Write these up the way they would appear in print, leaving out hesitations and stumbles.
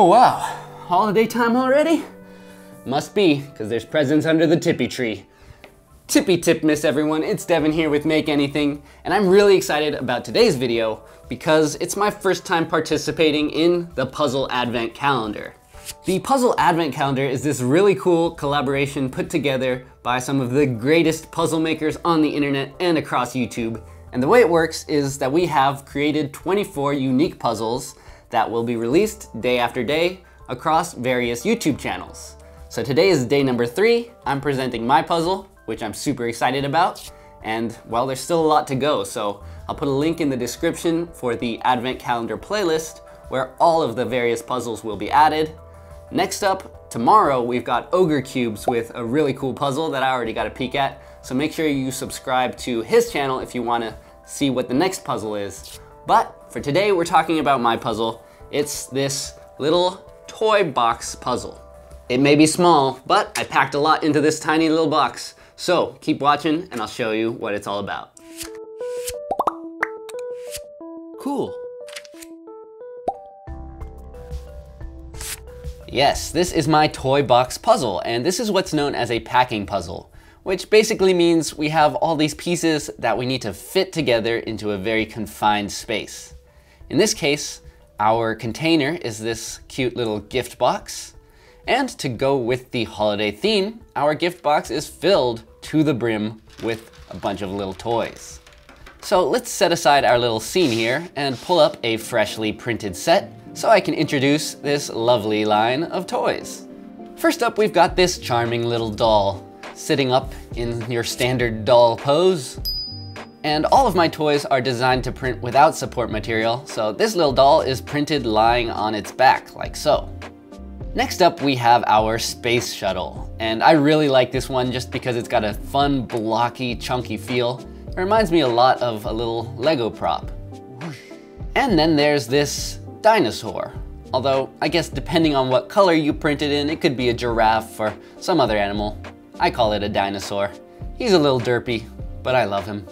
Oh wow, holiday time already? Must be, because there's presents under the tippy tree. Tippy tip miss everyone, it's Devin here with Make Anything, and I'm really excited about today's video because it's my first time participating in the Puzzle Advent Calendar. The Puzzle Advent Calendar is this really cool collaboration put together by some of the greatest puzzle makers on the internet and across YouTube. And the way it works is that we have created 24 unique puzzles that will be released day after day across various YouTube channels. So today is day number 3. I'm presenting my puzzle, which I'm super excited about. And well, there's still a lot to go. So I'll put a link in the description for the Advent Calendar playlist where all of the various puzzles will be added. Next up, tomorrow we've got Ogre Cubes with a really cool puzzle that I already got a peek at. So make sure you subscribe to his channel if you want to see what the next puzzle is. But for today, we're talking about my puzzle. It's this little toy box puzzle. It may be small, but I packed a lot into this tiny little box. So keep watching and I'll show you what it's all about. Cool. Yes, this is my toy box puzzle, and this is what's known as a packing puzzle, which basically means we have all these pieces that we need to fit together into a very confined space. In this case, our container is this cute little gift box. And to go with the holiday theme, our gift box is filled to the brim with a bunch of little toys. So let's set aside our little scene here and pull up a freshly printed set so I can introduce this lovely line of toys. First up, we've got this charming little doll sitting up in your standard doll pose. And all of my toys are designed to print without support material, so this little doll is printed lying on its back, like so. Next up, we have our space shuttle. And I really like this one just because it's got a fun, blocky, chunky feel. It reminds me a lot of a little Lego prop. And then there's this dinosaur. Although, I guess depending on what color you print it in, it could be a giraffe or some other animal. I call it a dinosaur. He's a little derpy, but I love him.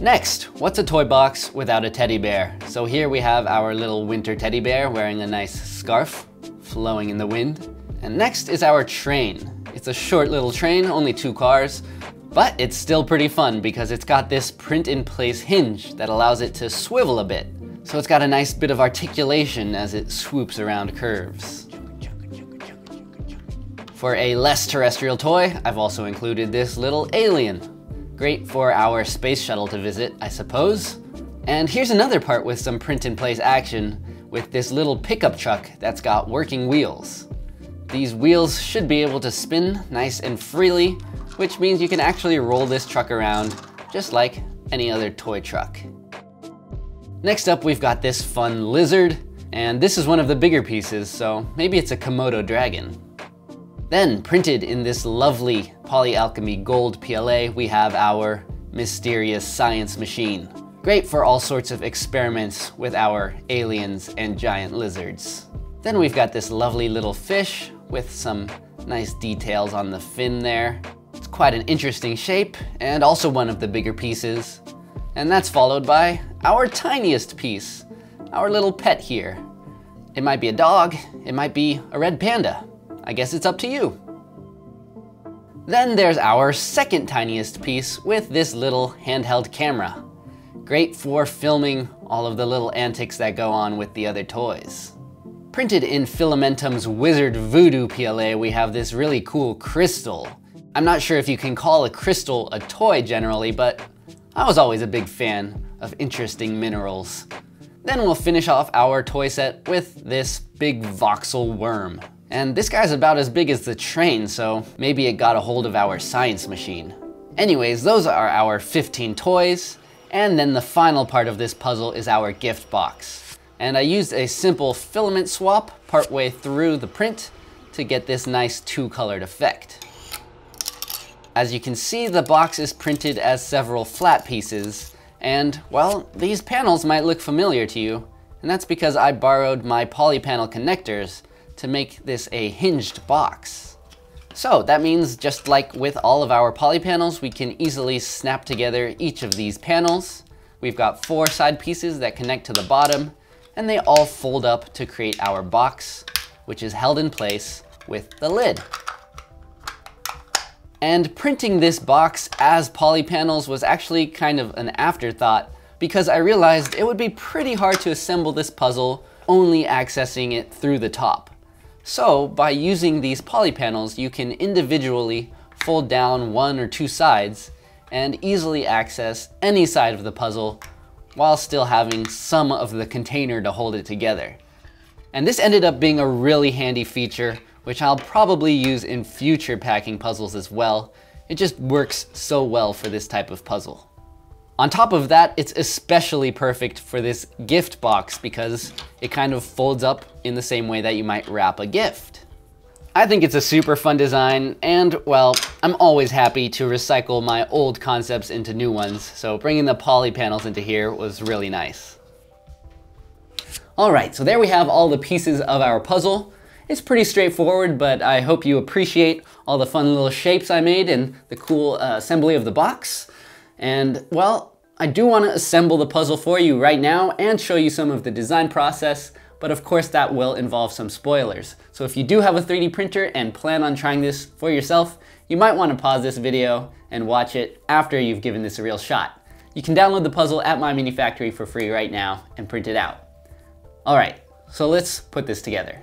Next, what's a toy box without a teddy bear? So here we have our little winter teddy bear wearing a nice scarf, flowing in the wind. And next is our train. It's a short little train, only 2 cars, but it's still pretty fun because it's got this print-in-place hinge that allows it to swivel a bit. So it's got a nice bit of articulation as it swoops around curves. For a less terrestrial toy, I've also included this little alien. Great for our space shuttle to visit, I suppose. And here's another part with some print-in-place action with this little pickup truck that's got working wheels. These wheels should be able to spin nice and freely, which means you can actually roll this truck around just like any other toy truck. Next up, we've got this fun lizard, and this is one of the bigger pieces, so maybe it's a Komodo dragon. Then, printed in this lovely polyalchemy gold PLA, we have our mysterious science machine. Great for all sorts of experiments with our aliens and giant lizards. Then we've got this lovely little fish with some nice details on the fin there. It's quite an interesting shape and also one of the bigger pieces. And that's followed by our tiniest piece, our little pet here. It might be a dog, it might be a red panda. I guess it's up to you. Then there's our second tiniest piece with this little handheld camera. Great for filming all of the little antics that go on with the other toys. Printed in Filamentum's Wizard Voodoo PLA, we have this really cool crystal. I'm not sure if you can call a crystal a toy generally, but I was always a big fan of interesting minerals. Then we'll finish off our toy set with this big voxel worm. And this guy's about as big as the train, so maybe it got a hold of our science machine. Anyways, those are our 15 toys. And then the final part of this puzzle is our gift box. And I used a simple filament swap partway through the print to get this nice 2-colored effect. As you can see, the box is printed as several flat pieces. And well, these panels might look familiar to you. And that's because I borrowed my polypanel connectors to make this a hinged box. So that means just like with all of our poly panels, we can easily snap together each of these panels. We've got 4 side pieces that connect to the bottom, and they all fold up to create our box, which is held in place with the lid. And printing this box as poly panels was actually kind of an afterthought because I realized it would be pretty hard to assemble this puzzle only accessing it through the top. So by using these poly panels, you can individually fold down one or two sides and easily access any side of the puzzle while still having some of the container to hold it together. And this ended up being a really handy feature, which I'll probably use in future packing puzzles as well. It just works so well for this type of puzzle. On top of that, it's especially perfect for this gift box because it kind of folds up in the same way that you might wrap a gift. I think it's a super fun design, and well, I'm always happy to recycle my old concepts into new ones, so bringing the poly panels into here was really nice. All right, so there we have all the pieces of our puzzle. It's pretty straightforward, but I hope you appreciate all the fun little shapes I made and the cool assembly of the box. And well, I do want to assemble the puzzle for you right now and show you some of the design process, but of course that will involve some spoilers. So if you do have a 3D printer and plan on trying this for yourself, you might want to pause this video and watch it after you've given this a real shot. You can download the puzzle at MyMiniFactory for free right now and print it out. All right, so let's put this together.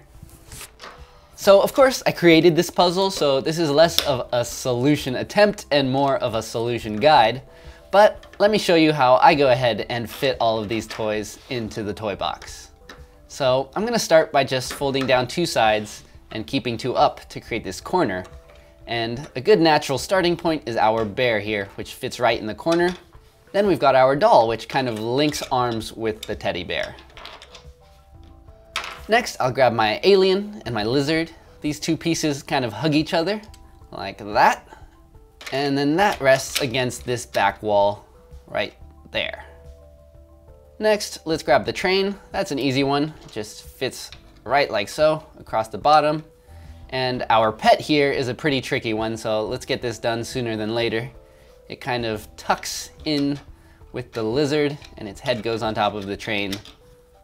So of course I created this puzzle, so this is less of a solution attempt and more of a solution guide, but let me show you how I go ahead and fit all of these toys into the toy box. So I'm gonna start by just folding down two sides and keeping two up to create this corner. And a good natural starting point is our bear here, which fits right in the corner. Then we've got our doll, which kind of links arms with the teddy bear. Next, I'll grab my alien and my lizard. These two pieces kind of hug each other, like that. And then that rests against this back wall right there. Next, let's grab the train. That's an easy one. It just fits right like so across the bottom. And our pet here is a pretty tricky one, so let's get this done sooner than later. It kind of tucks in with the lizard and its head goes on top of the train,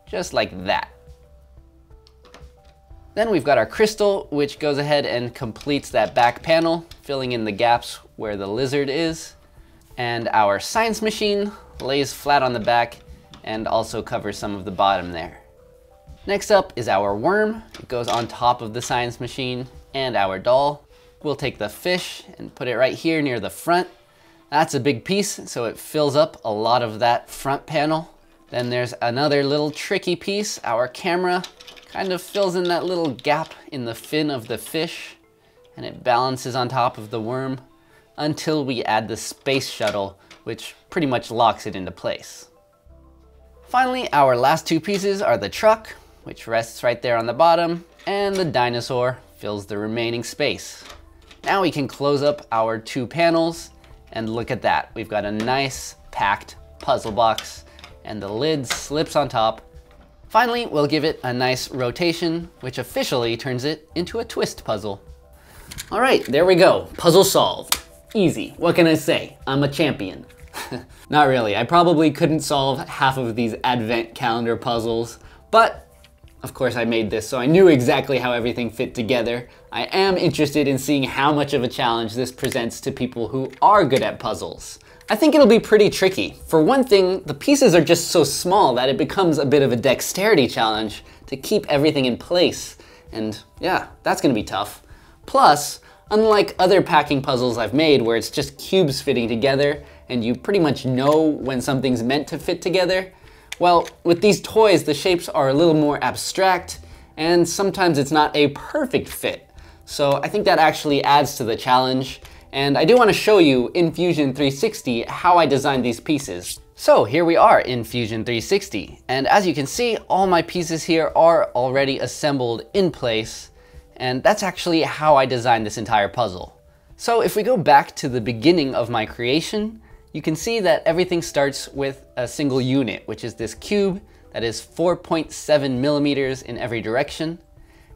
just like that. Then we've got our crystal, which goes ahead and completes that back panel, filling in the gaps where the lizard is. And our science machine lays flat on the back and also covers some of the bottom there. Next up is our worm. It goes on top of the science machine and our doll. We'll take the fish and put it right here near the front. That's a big piece, so it fills up a lot of that front panel. Then there's another little tricky piece. Our camera kind of fills in that little gap in the fin of the fish, and it balances on top of the worm until we add the space shuttle, which pretty much locks it into place. Finally, our last two pieces are the truck, which rests right there on the bottom, and the dinosaur fills the remaining space. Now we can close up our two panels, and look at that. We've got a nice packed puzzle box, and the lid slips on top. Finally, we'll give it a nice rotation, which officially turns it into a twist puzzle. All right, there we go. Puzzle solved. Easy. What can I say? I'm a champion. Not really, I probably couldn't solve half of these advent calendar puzzles, but of course I made this, so I knew exactly how everything fit together. I am interested in seeing how much of a challenge this presents to people who are good at puzzles. I think it'll be pretty tricky. For one thing, the pieces are just so small that it becomes a bit of a dexterity challenge to keep everything in place, and yeah, that's gonna be tough. Plus, unlike other packing puzzles I've made where it's just cubes fitting together, and you pretty much know when something's meant to fit together, well, with these toys, the shapes are a little more abstract, and sometimes it's not a perfect fit. So I think that actually adds to the challenge, and I do want to show you in Fusion 360 how I designed these pieces. So here we are in Fusion 360, and as you can see, all my pieces here are already assembled in place. And that's actually how I designed this entire puzzle. So if we go back to the beginning of my creation, you can see that everything starts with a single unit, which is this cube that is 4.7 millimeters in every direction.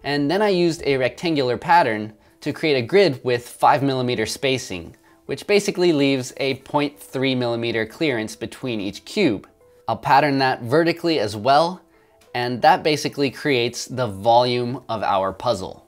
And then I used a rectangular pattern to create a grid with 5 millimeter spacing, which basically leaves a 0.3 millimeter clearance between each cube. I'll pattern that vertically as well, and that basically creates the volume of our puzzle.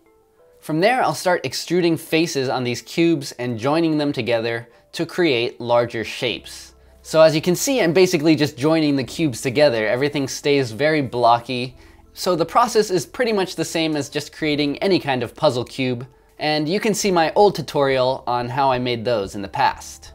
From there, I'll start extruding faces on these cubes and joining them together to create larger shapes. So as you can see, I'm basically just joining the cubes together. Everything stays very blocky. So the process is pretty much the same as just creating any kind of puzzle cube, and you can see my old tutorial on how I made those in the past.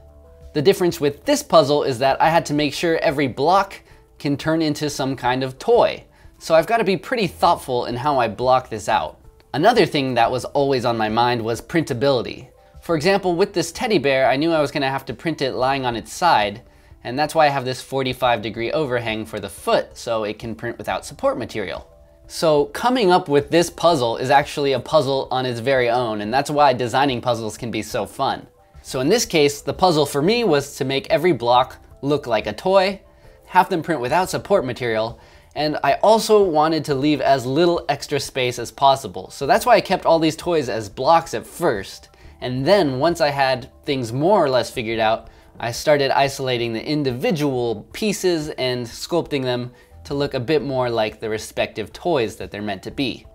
The difference with this puzzle is that I had to make sure every block can turn into some kind of toy. So I've got to be pretty thoughtful in how I block this out. Another thing that was always on my mind was printability. For example, with this teddy bear, I knew I was going to have to print it lying on its side, and that's why I have this 45-degree overhang for the foot, so it can print without support material. So coming up with this puzzle is actually a puzzle on its very own, and that's why designing puzzles can be so fun. So in this case, the puzzle for me was to make every block look like a toy, have them print without support material, and I also wanted to leave as little extra space as possible. So that's why I kept all these toys as blocks at first, and then once I had things more or less figured out, I started isolating the individual pieces and sculpting them to look a bit more like the respective toys that they're meant to be.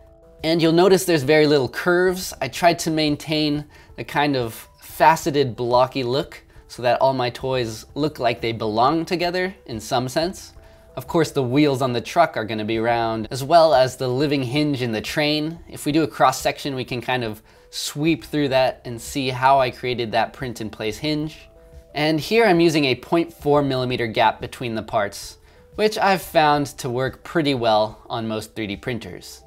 And you'll notice there's very little curves. I tried to maintain a kind of faceted, blocky look so that all my toys look like they belong together in some sense. Of course, the wheels on the truck are going to be round, as well as the living hinge in the train. If we do a cross section, we can kind of sweep through that and see how I created that print in place hinge. And here I'm using a 0.4mm gap between the parts, which I've found to work pretty well on most 3D printers.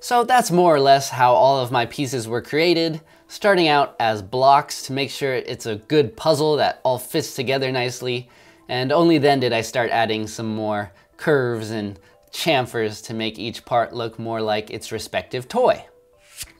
So that's more or less how all of my pieces were created, starting out as blocks to make sure it's a good puzzle that all fits together nicely, and only then did I start adding some more curves and chamfers to make each part look more like its respective toy.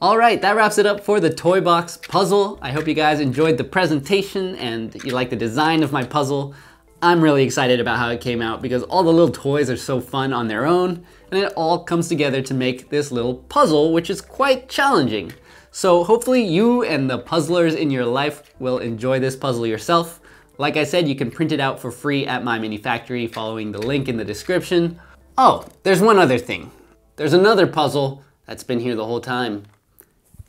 All right, that wraps it up for the toy box puzzle. I hope you guys enjoyed the presentation and you like the design of my puzzle. I'm really excited about how it came out because all the little toys are so fun on their own, and it all comes together to make this little puzzle, which is quite challenging. So hopefully you and the puzzlers in your life will enjoy this puzzle yourself. Like I said, you can print it out for free at MyMiniFactory following the link in the description. Oh, there's one other thing. There's another puzzle that's been here the whole time.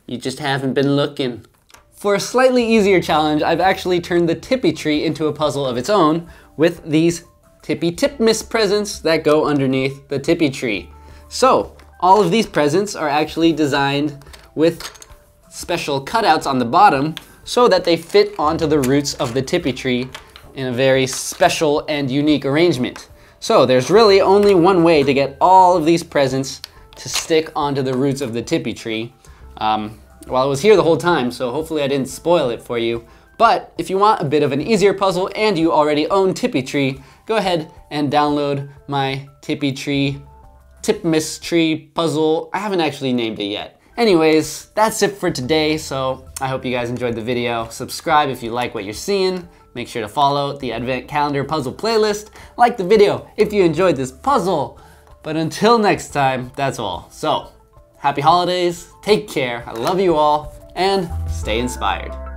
You just haven't been looking. For a slightly easier challenge, I've actually turned the tippy tree into a puzzle of its own with these tippy tip miss presents that go underneath the tippy tree. So all of these presents are actually designed with special cutouts on the bottom so that they fit onto the roots of the tippy tree in a very special and unique arrangement. So there's really only one way to get all of these presents to stick onto the roots of the tippy tree. Well, it was here the whole time, so hopefully I didn't spoil it for you. But if you want a bit of an easier puzzle and you already own Tippy Tree, go ahead and download my Tippy Tree, Tip Miss Tree puzzle. I haven't actually named it yet. Anyways, that's it for today, so I hope you guys enjoyed the video. Subscribe if you like what you're seeing. Make sure to follow the Advent Calendar Puzzle playlist. Like the video if you enjoyed this puzzle. But until next time, that's all. So, happy holidays, take care, I love you all, and stay inspired.